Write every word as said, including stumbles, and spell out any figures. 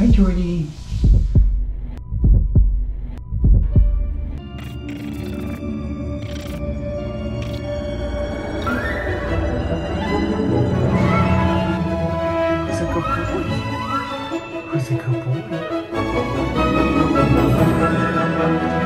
Hi, Jordy. He's a good boy. He's a good boy.